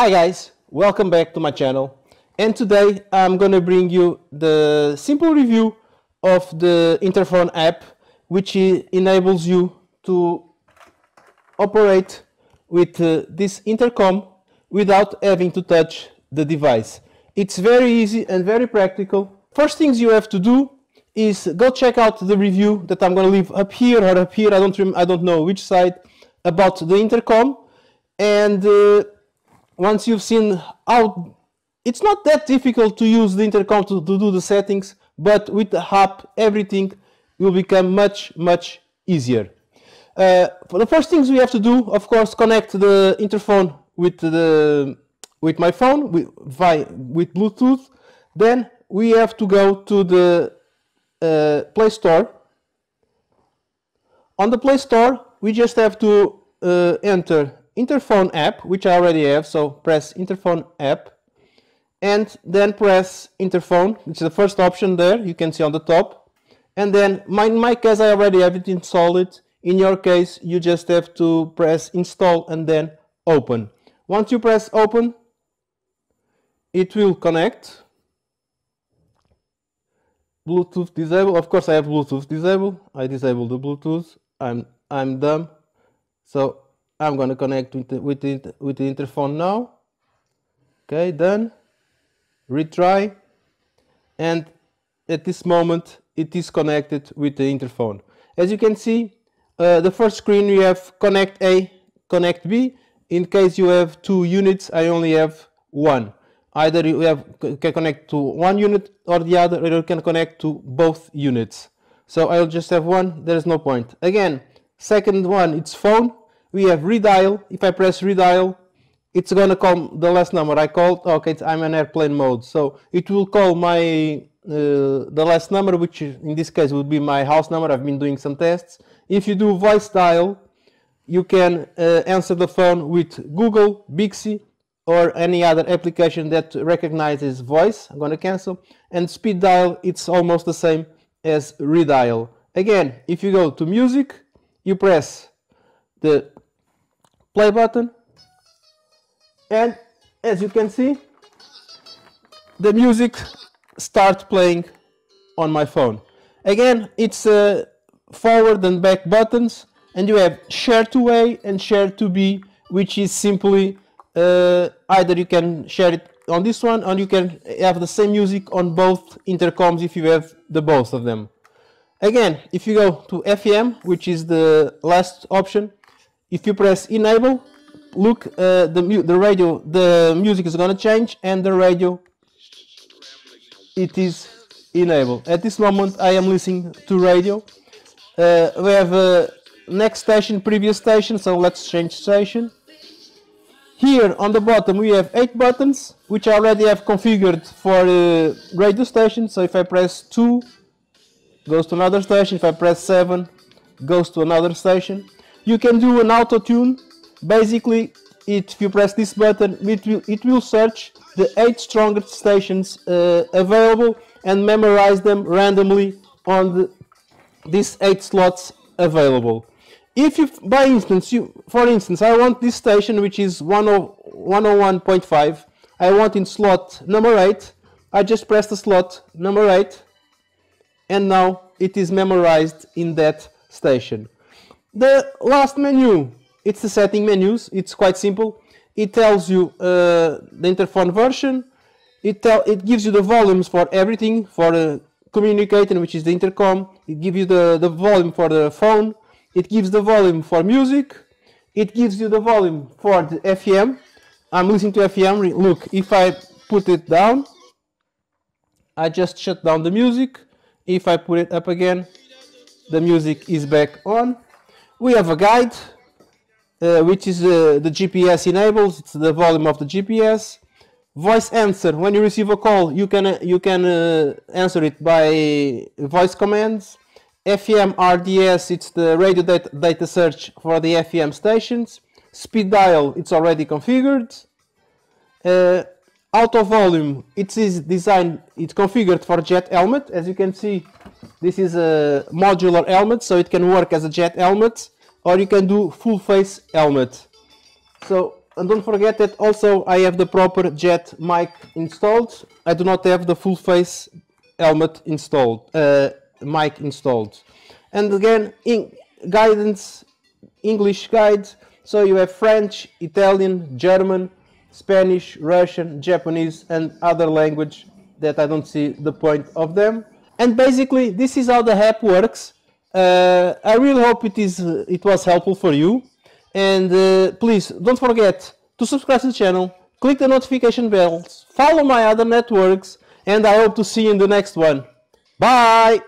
Hi guys, welcome back to my channel, and today I'm gonna bring you the simple review of the Interphone app, which enables you to operate with this intercom without having to touch the device. It's very easy and very practical. First things you have to do is go check out the review that I'm gonna leave up here or up here, I don't know which side, about the intercom. And once you've seen how it's not that difficult to use the intercom to do the settings, but with the app everything will become much easier. The first things we have to do, of course, connect the Interphone with my phone with Bluetooth. Then we have to go to the Play Store. On the Play Store, we just have to enter Interphone app, which I already have, so press Interphone app and then press Interphone, which is the first option there you can see on the top. And then in my case I already have it installed. In your case you just have to press install and then open. Once you press open, it will connect. Bluetooth disabled, of course I have Bluetooth disabled, I disabled the Bluetooth, I'm dumb, so I'm going to connect with the Interphone now. Okay, done. Retry. And at this moment, it is connected with the Interphone. As you can see, the first screen we have Connect A, Connect B. In case you have 2 units, I only have 1. Either you can connect to 1 unit or the other, or you can connect to both units. So I'll just have 1, there's no point. Again, second one, it's phone. We have redial. If I press redial, it's gonna call the last number I called. Okay, I'm in airplane mode, so it will call my the last number, which in this case would be my house number. I've been doing some tests. If you do voice dial, you can answer the phone with Google, Bixby, or any other application that recognizes voice. I'm gonna cancel. And speed dial, it's almost the same as redial. Again, if you go to music, you press the play button, and as you can see, the music starts playing on my phone. Again, it's forward and back buttons, and you have share to A and share to B, which is simply either you can share it on this one, or you can have the same music on both intercoms if you have the both of them. Again, if you go to FEM, which is the last option, if you press enable, look, the music is going to change, and the radio, it is enabled. At this moment I am listening to radio. We have next station, previous station, so let's change station. Here on the bottom we have 8 buttons, which I already have configured for radio station, so if I press 2, goes to another station, if I press 7, goes to another station. You can do an auto-tune. Basically, if you press this button, it will search the 8 strongest stations available and memorize them randomly on these 8 slots available. If you, for instance, I want this station, which is 101.5, I want in slot number 8, I just press the slot number 8, and now it is memorized in that station. The last menu, it's the setting menus, it's quite simple. It tells you the Interphone version, it gives you the volumes for everything, for communicating, which is the intercom, it gives you the volume for the phone, it gives the volume for music, it gives you the volume for the FEM. I'm listening to FEM, look, if I put it down, I just shut down the music. If I put it up again, the music is back on. We have a guide, which is the GPS enables, it's the volume of the GPS. Voice answer, when you receive a call, you can answer it by voice commands. FEM RDS, it's the radio data search for the FEM stations. Speed dial, it's already configured. Auto volume, it is designed, it's configured for jet helmet. As you can see, this is a modular helmet, so it can work as a jet helmet, or you can do full face helmet. So And don't forget that also I have the proper jet mic installed. I do not have the full face helmet installed, mic installed. And again, in guidance, English guide. So you have French, Italian, German, Spanish, Russian, Japanese and other language that I don't see the point of them. And basically this is how the app works. I really hope it was helpful for you, and please don't forget to subscribe to the channel, click the notification bells, follow my other networks, and I hope to see you in the next one. Bye!